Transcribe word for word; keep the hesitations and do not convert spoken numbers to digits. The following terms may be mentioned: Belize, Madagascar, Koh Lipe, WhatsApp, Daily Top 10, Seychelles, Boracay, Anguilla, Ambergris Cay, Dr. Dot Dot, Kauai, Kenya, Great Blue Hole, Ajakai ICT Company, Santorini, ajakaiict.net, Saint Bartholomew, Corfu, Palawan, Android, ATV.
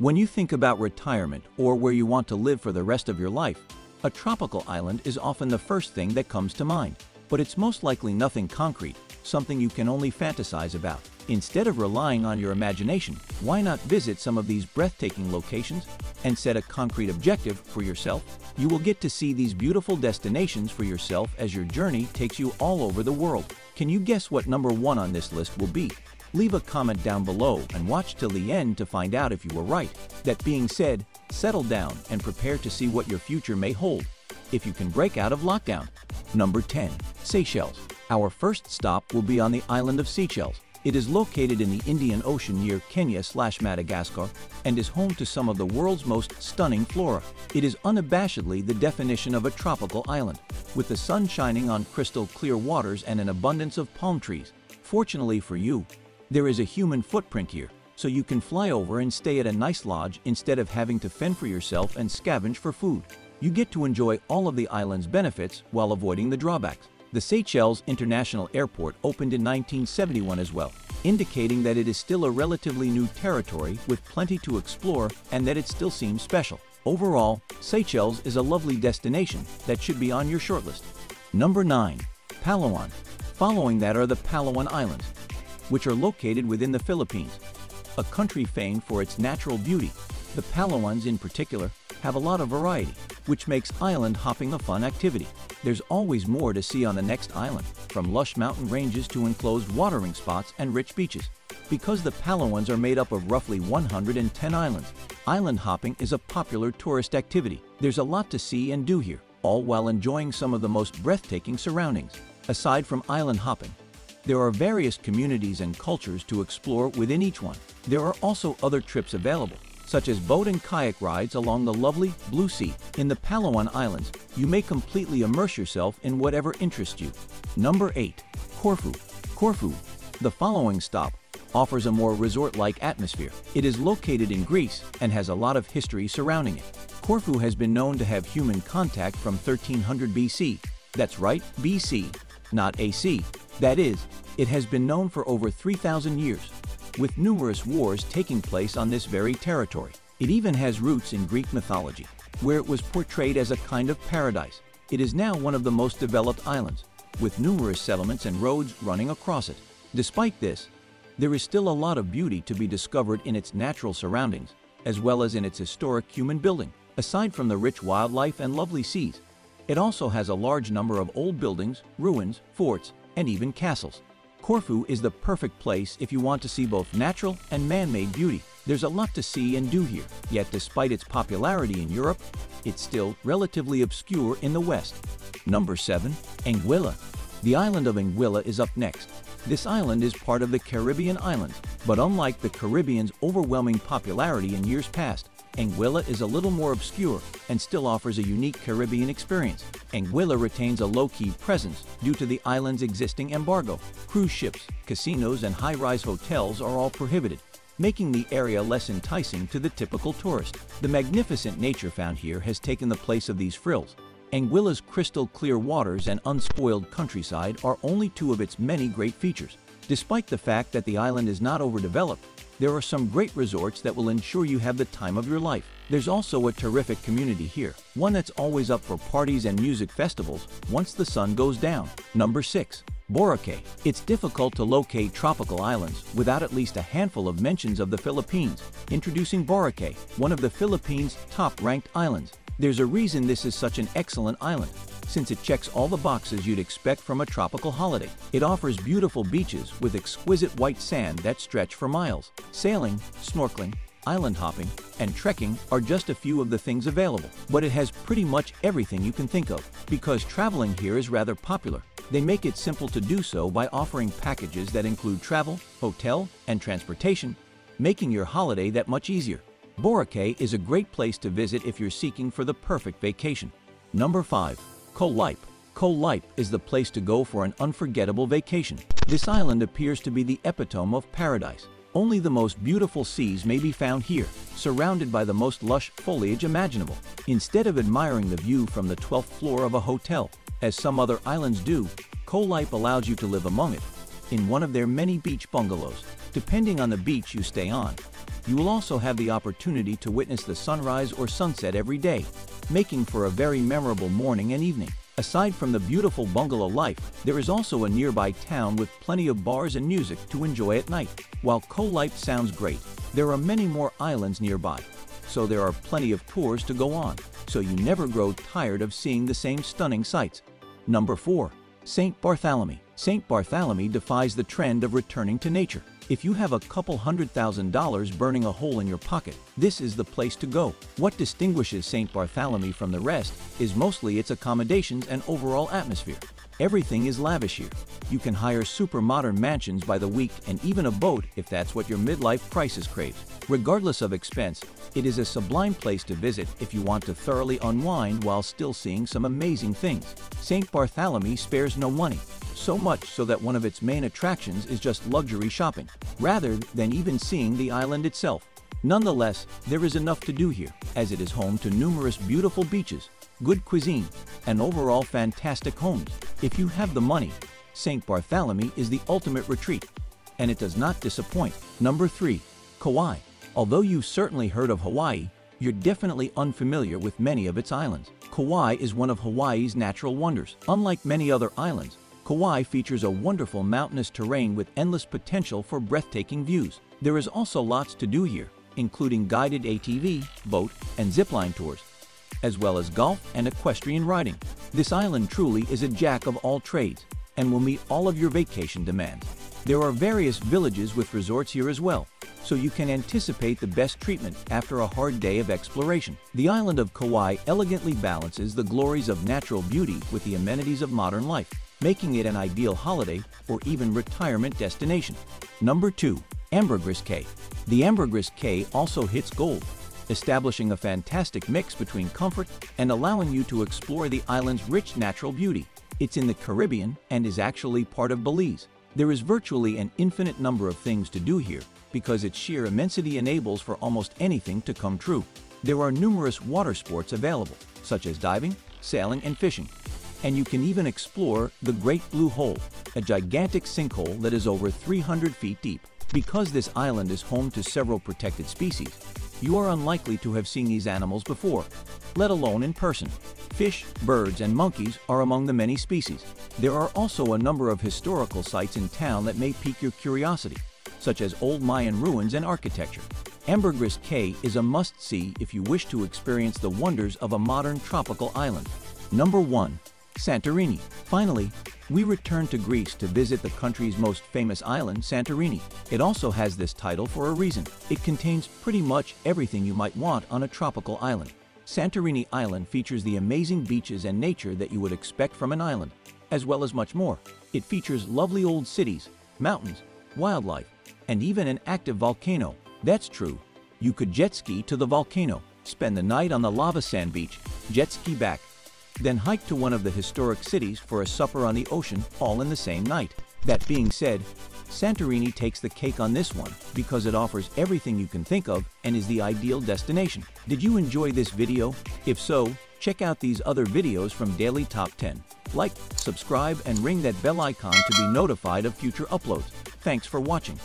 When you think about retirement or where you want to live for the rest of your life, a tropical island is often the first thing that comes to mind, but it's most likely nothing concrete, something you can only fantasize about. Instead of relying on your imagination, why not visit some of these breathtaking locations and set a concrete objective for yourself? You will get to see these beautiful destinations for yourself as your journey takes you all over the world. Can you guess what number one on this list will be? Leave a comment down below and watch till the end to find out if you were right. That being said, settle down and prepare to see what your future may hold if you can break out of lockdown. Number ten. Seychelles. Our first stop will be on the island of Seychelles. It is located in the Indian Ocean near Kenya slash Madagascar and is home to some of the world's most stunning flora. It is unabashedly the definition of a tropical island, with the sun shining on crystal clear waters and an abundance of palm trees. Fortunately for you, there is a human footprint here, so you can fly over and stay at a nice lodge instead of having to fend for yourself and scavenge for food. You get to enjoy all of the island's benefits while avoiding the drawbacks. The Seychelles International Airport opened in nineteen seventy-one as well, indicating that it is still a relatively new territory with plenty to explore and that it still seems special. Overall, Seychelles is a lovely destination that should be on your shortlist. Number nine. Palawan. Following that are the Palawan Islands, which are located within the Philippines, a country famed for its natural beauty. The Palawans in particular have a lot of variety, which makes island hopping a fun activity. There's always more to see on the next island, from lush mountain ranges to enclosed watering spots and rich beaches. Because the Palawans are made up of roughly one hundred ten islands, island hopping is a popular tourist activity. There's a lot to see and do here, all while enjoying some of the most breathtaking surroundings. Aside from island hopping, there are various communities and cultures to explore within each one. There are also other trips available, such as boat and kayak rides along the lovely Blue Sea. In the Palawan Islands, you may completely immerse yourself in whatever interests you. Number eight. Corfu. Corfu, the following stop, offers a more resort-like atmosphere. It is located in Greece and has a lot of history surrounding it. Corfu has been known to have human contact from thirteen hundred B C. That's right, B C, not A C. That is, it has been known for over three thousand years, with numerous wars taking place on this very territory. It even has roots in Greek mythology, where it was portrayed as a kind of paradise. It is now one of the most developed islands, with numerous settlements and roads running across it. Despite this, there is still a lot of beauty to be discovered in its natural surroundings, as well as in its historic human building. Aside from the rich wildlife and lovely seas, it also has a large number of old buildings, ruins, forts, and even castles. Corfu is the perfect place if you want to see both natural and man-made beauty. There's a lot to see and do here, yet despite its popularity in Europe, it's still relatively obscure in the West. Number seven. Anguilla. The island of Anguilla is up next. This island is part of the Caribbean islands, but unlike the Caribbean's overwhelming popularity in years past, Anguilla is a little more obscure and still offers a unique Caribbean experience. Anguilla retains a low-key presence due to the island's existing embargo. Cruise ships, casinos, and high-rise hotels are all prohibited, making the area less enticing to the typical tourist. The magnificent nature found here has taken the place of these frills. Anguilla's crystal-clear waters and unspoiled countryside are only two of its many great features. Despite the fact that the island is not overdeveloped, there are some great resorts that will ensure you have the time of your life. There's also a terrific community here, one that's always up for parties and music festivals once the sun goes down. Number six. Boracay. It's difficult to locate tropical islands without at least a handful of mentions of the Philippines. Introducing Boracay, one of the Philippines' top-ranked islands. There's a reason this is such an excellent island, since it checks all the boxes you'd expect from a tropical holiday. It offers beautiful beaches with exquisite white sand that stretch for miles. Sailing, snorkeling, island hopping, and trekking are just a few of the things available, but it has pretty much everything you can think of. Because traveling here is rather popular, they make it simple to do so by offering packages that include travel, hotel, and transportation, making your holiday that much easier. Boracay is a great place to visit if you're seeking for the perfect vacation. Number five. Koh Lipe. Koh Lipe is the place to go for an unforgettable vacation. This island appears to be the epitome of paradise. Only the most beautiful seas may be found here, surrounded by the most lush foliage imaginable. Instead of admiring the view from the twelfth floor of a hotel, as some other islands do, Koh Lipe allows you to live among it, in one of their many beach bungalows. Depending on the beach you stay on, You will also have the opportunity to witness the sunrise or sunset every day, making for a very memorable morning and evening. Aside from the beautiful bungalow life, there is also a nearby town with plenty of bars and music to enjoy at night. While Koh Lipe sounds great, there are many more islands nearby, so there are plenty of tours to go on, so you never grow tired of seeing the same stunning sights. Number four. Saint Bartholomew. Saint Bartholomew defies the trend of returning to nature. If you have a couple hundred thousand dollars burning a hole in your pocket, this is the place to go. What distinguishes Saint Bartholomew from the rest is mostly its accommodations and overall atmosphere. Everything is lavish here. You can hire super modern mansions by the week and even a boat if that's what your midlife crisis craves. Regardless of expense, it is a sublime place to visit if you want to thoroughly unwind while still seeing some amazing things. Saint Bartholomew spares no money, so much so that one of its main attractions is just luxury shopping, rather than even seeing the island itself. Nonetheless, there is enough to do here, as it is home to numerous beautiful beaches, good cuisine, and overall fantastic homes. If you have the money, Saint Bartholomew is the ultimate retreat, and it does not disappoint. Number three. Kauai. Although you've certainly heard of Hawaii, you're definitely unfamiliar with many of its islands. Kauai is one of Hawaii's natural wonders. Unlike many other islands, Kauai features a wonderful mountainous terrain with endless potential for breathtaking views. There is also lots to do here, including guided A T V, boat, and zipline tours, as well as golf and equestrian riding. This island truly is a jack of all trades and will meet all of your vacation demands. There are various villages with resorts here as well, so you can anticipate the best treatment after a hard day of exploration. The island of Kauai elegantly balances the glories of natural beauty with the amenities of modern life, making it an ideal holiday or even retirement destination. Number two. Ambergris Cay. The Ambergris Cay also hits gold, establishing a fantastic mix between comfort and allowing you to explore the island's rich natural beauty. It's in the Caribbean and is actually part of Belize. There is virtually an infinite number of things to do here because its sheer immensity enables for almost anything to come true. There are numerous water sports available, such as diving, sailing, and fishing. And you can even explore the Great Blue Hole, a gigantic sinkhole that is over three hundred feet deep. Because this island is home to several protected species, you are unlikely to have seen these animals before, let alone in person. Fish, birds, and monkeys are among the many species. There are also a number of historical sites in town that may pique your curiosity, such as old Mayan ruins and architecture. Ambergris Cay is a must-see if you wish to experience the wonders of a modern tropical island. Number one. Santorini. Finally, we return to Greece to visit the country's most famous island, Santorini. It also has this title for a reason. It contains pretty much everything you might want on a tropical island. Santorini Island features the amazing beaches and nature that you would expect from an island, as well as much more. It features lovely old cities, mountains, wildlife, and even an active volcano. That's true. You could jet ski to the volcano, spend the night on the lava sand beach, jet ski back, then hike to one of the historic cities for a supper on the ocean, all in the same night. That being said, Santorini takes the cake on this one because it offers everything you can think of and is the ideal destination. Did you enjoy this video? If so, check out these other videos from Daily Top ten. Like, subscribe, and ring that bell icon to be notified of future uploads. Thanks for watching.